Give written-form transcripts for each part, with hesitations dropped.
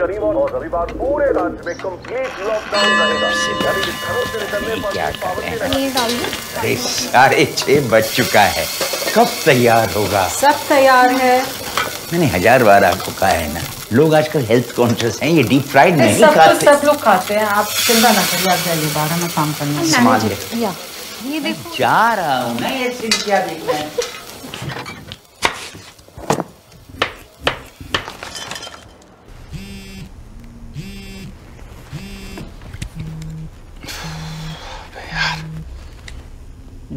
गरीबों और रविवार पूरे राज्य में कंप्लीट लॉकडाउन रहेगा। अरे 6:30 बज चुका है, कब तैयार होगा? सब तैयार है। मैंने 1000 बार आपको कहा है ना, लोग आजकल हेल्थ कॉन्शियस हैं, ये डीप फ्राइड नहीं खाते। सब लोग खाते हैं, आप चिंता ना करिए, आप जाइए बारह में काम करना। ये देखो जा रहा हूँ मैं, ये सीन क्या देखना है।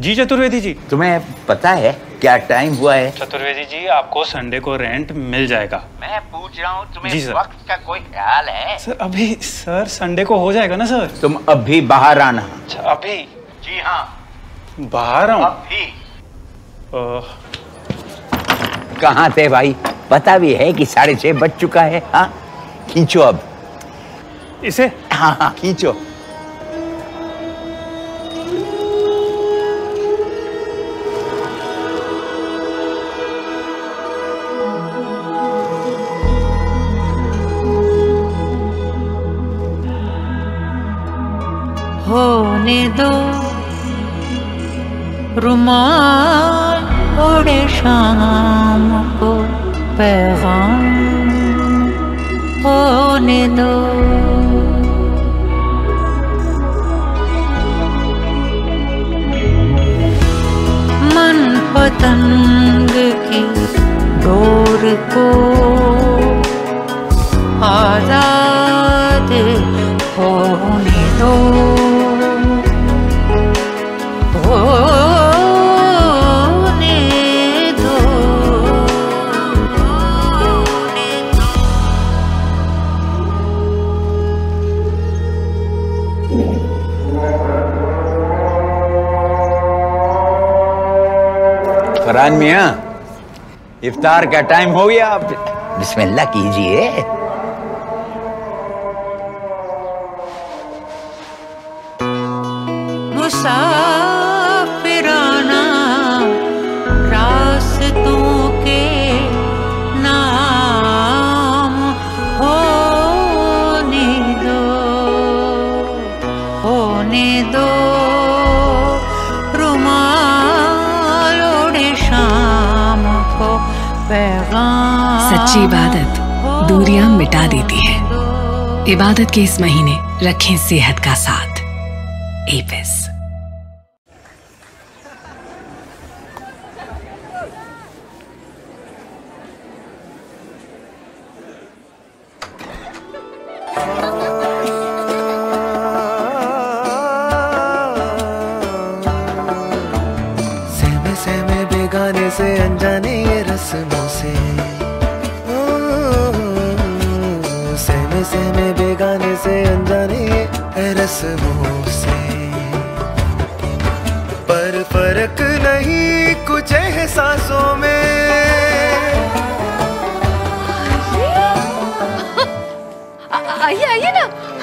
जी चतुर्वेदी जी, तुम्हें पता है क्या टाइम हुआ है? चतुर्वेदी जी, आपको संडे को रेंट मिल जाएगा। मैं पूछ रहा हूँ तुम्हें वक्त का कोई ख्याल है? सर अभी, सर संडे को हो जाएगा ना सर। तुम अभी बाहर आना। अच्छा अभी? जी हाँ बाहर आऊँ अभी। कहाँ थे भाई? पता भी है कि 6:30 बज चुका है। हाँ खींचो अब इसे। हाँ हाँ खींचो। होने दो रुमाल ओढ़े शाम को पैगाम, होने दो मन पतंग की डोर को आजाद होने दो। फरहान मियां, इफ्तार का टाइम हो गया, आप बिस्मिल्लाह कीजिए। मुसाफिराना रास्तों के नाम होने दो पैगाम। सच्ची इबादत दूरियां मिटा देती है। इबादत के इस महीने रखें सेहत का साथ। एपिस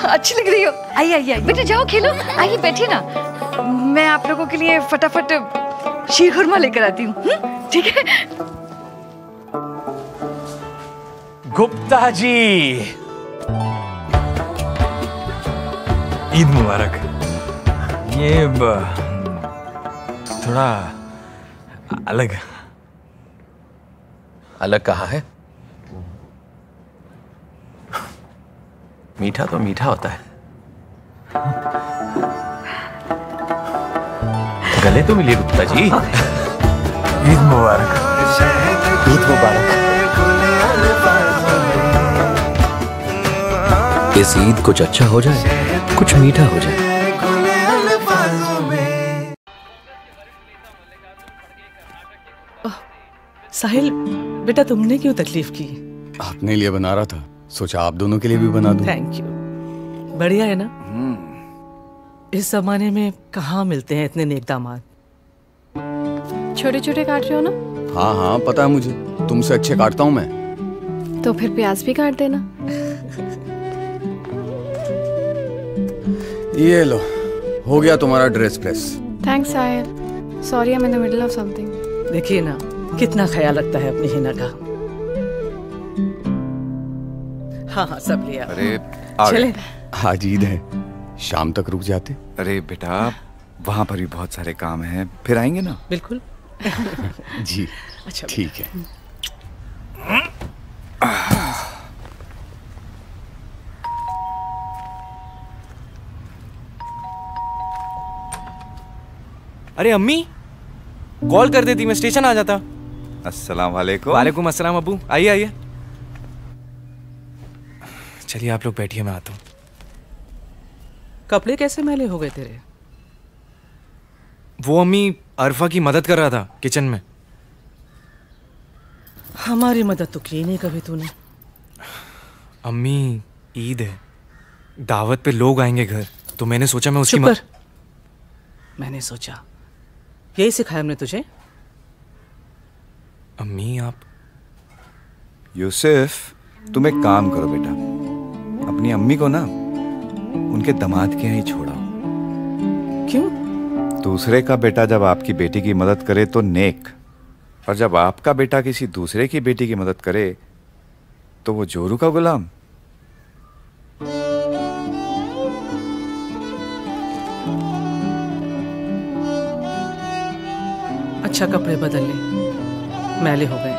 अच्छी लग रही हो। आइए आइए बेटे, जाओ खेलो। आइए बैठिए ना, मैं आप लोगों के लिए फटाफट शीर खुरमा लेकर आती हूँ। ठीक है गुप्ता जी, ईद मुबारक। ये थोड़ा अलग। अलग कहाँ है? मीठा तो मीठा होता है। गले तो मिलिए गुप्ता जी। ईद मुबारक। ईद मुबारक। इस ईद कुछ अच्छा हो जाए, कुछ मीठा हो जाए। साहिल बेटा, तुमने क्यों तकलीफ की? अपने लिए बना रहा था, सोचा आप दोनों के लिए भी बना दूं। थैंक यू, बढ़िया है ना। इस जमाने में कहाँ मिलते हैं इतने नेक दामाद। छोटे छोटे काट रहे हो ना? हाँ हाँ पता है मुझे, तुमसे अच्छे काटता हूँ मैं। तो फिर प्याज भी काट देना। ये लो, हो गया तुम्हारा dress press. Thanks Sahil, sorry I am in the middle of something. देखिए ना कितना ख्याल रखता है अपनी हिना का। हाँ हाँ सब लिया। अरे चले आज ईद है, शाम तक रुक जाते। अरे बेटा वहाँ पर भी बहुत सारे काम हैं, फिर आएंगे ना। बिल्कुल जी अच्छा ठीक है। अरे अम्मी कॉल कर देती, मैं स्टेशन आ जाता। अस्सलाम वालेकुम। वालेकुम अस्सलाम अबू, आइए आइए। चलिए आप लोग बैठिए, मैं आता हूँ। कपड़े कैसे मैले हो गए तेरे? वो अम्मी अरफा की मदद कर रहा था किचन में। हमारी मदद तो की नहीं कभी तूने। अम्मी ईद है, दावत पे लोग आएंगे घर, तो मैंने सोचा मैं उसकी मैंने सोचा यही सिखाया हमने तुझे। अम्मी आप यूसुफ तुम एक काम करो बेटा, अपनी अम्मी को ना उनके दामाद के यहाँ ही छोड़ाओ। क्यों? दूसरे का बेटा जब आपकी बेटी की मदद करे तो नेक, और जब आपका बेटा किसी दूसरे की बेटी की मदद करे तो वो जोरू का गुलाम। अच्छा कपड़े बदल ले, मैले हो गए।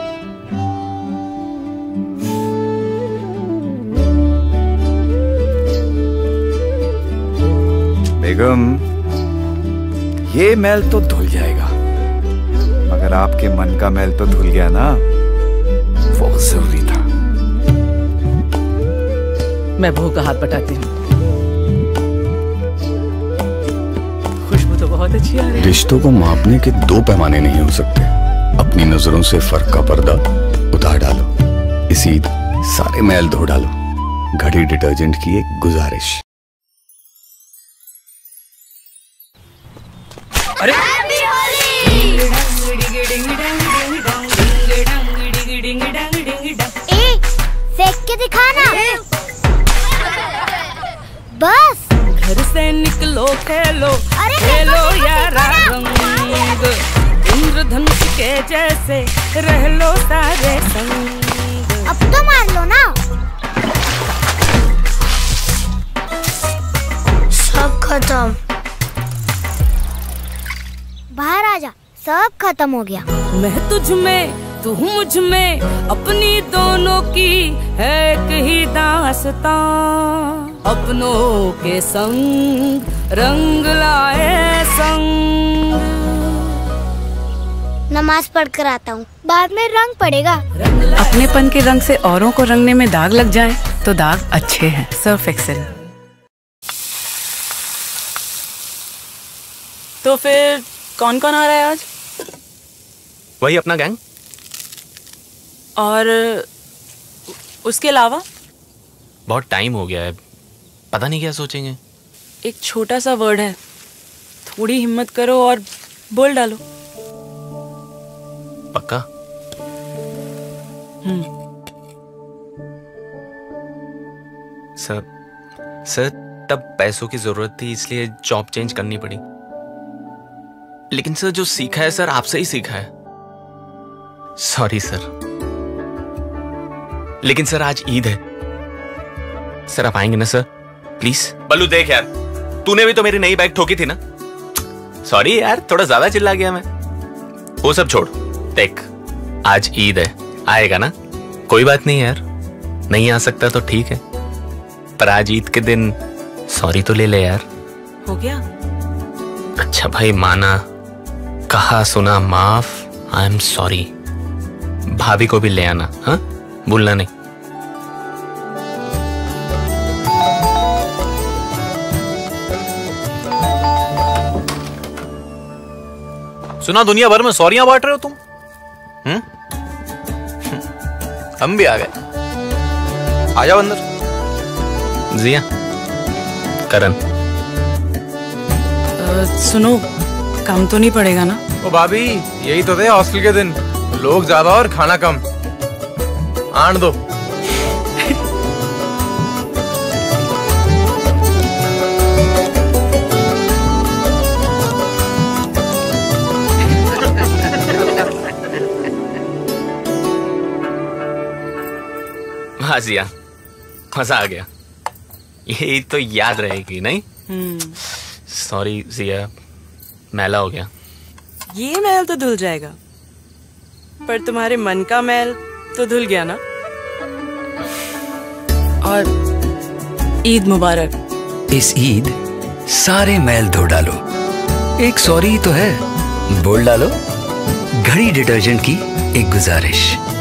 बेगम ये मैल तो धुल जाएगा, मगर आपके मन का मैल तो धुल गया ना, वो जरूरी था। मैं बहू का हाथ बटाती हूँ, खुशबू तो बहुत अच्छी आ रही है। रिश्तों को मापने के दो पैमाने नहीं हो सकते। अपनी नजरों से फर्क का पर्दा उतार डालो, इस ईद सारे मैल धो डालो। घड़ी डिटर्जेंट की एक गुजारिश। अरे फेंक के दिखाना बस। घर से निकलो खेलो खेलो यारा रंग, इंद्रधनुष के जैसे रह लो सारे संग। अब तो मार लो ना। सब खत्म, बाहर आजा, सब खत्म हो गया। मैं तुझ में तू मुझ में, अपनी दोनों की है एक ही दास्तां। अपनों के संग रंग लाए संग। नमाज पढ़ कर आता हूँ, बाद में रंग पड़ेगा। अपनेपन के रंग से औरों को रंगने में दाग लग जाए तो दाग अच्छे हैं। Surf Excel. तो फिर कौन कौन आ रहा है आज? वही अपना गैंग। और उसके अलावा? बहुत टाइम हो गया है, पता नहीं क्या सोचेंगे। एक छोटा सा वर्ड है, थोड़ी हिम्मत करो और बोल डालो। पक्का? सर तब पैसों की जरूरत थी, इसलिए जॉब चेंज करनी पड़ी। लेकिन सर जो सीखा है सर आपसे ही सीखा है। Sorry sir. लेकिन सर आज ईद है सर, आप आएंगे ना सर प्लीज? बल्लू देख यार, तूने भी तो मेरी नई बाइक ठोकी थी ना। सॉरी यार थोड़ा ज्यादा चिल्ला गया मैं। वो सब छोड़, देख आज ईद है, आएगा ना? कोई बात नहीं यार, नहीं आ सकता तो ठीक है, पर आज ईद के दिन सॉरी तो ले ले यार। हो गया? अच्छा भाई माना, कहा सुना माफ, आई एम सॉरी। भाभी को भी ले आना, हाँ भूलना नहीं। सुना दुनिया भर में सॉरियां बांट रहे हो तुम। हम भी आ गए, आ जाओ अंदर। जिया, करण। सुनो काम तो नहीं पड़ेगा ना? ओ भाभी यही तो थे हॉस्टल के दिन, लोग ज्यादा और खाना कम। आन दो। हाँ जिया मजा आ गया, ये तो याद रहेगी। नहीं सॉरी जिया, मैला हो गया। ये मैल तो धुल जाएगा, पर तुम्हारे मन का मैल तो धुल गया ना। और ईद मुबारक। इस ईद सारे मैल धो डालो, एक सॉरी तो है बोल डालो। घड़ी डिटर्जेंट की एक गुजारिश।